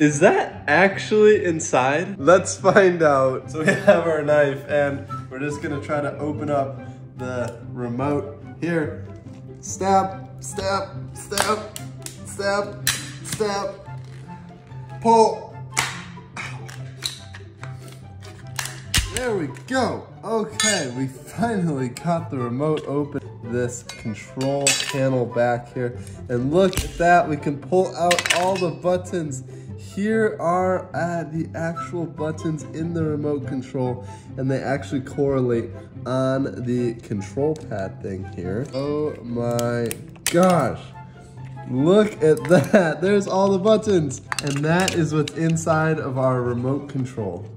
Is that actually inside? Let's find out. So we have our knife and we're just gonna try to open up the remote here. Snap, snap, snap, snap, snap, pull. There we go. Okay, we finally got the remote open. This control panel back here. And look at that, we can pull out all the buttons. Here are the actual buttons in the remote control, and they actually correlate on the control pad thing here. Oh my gosh. Look at that, there's all the buttons. And that is what's inside of our remote control.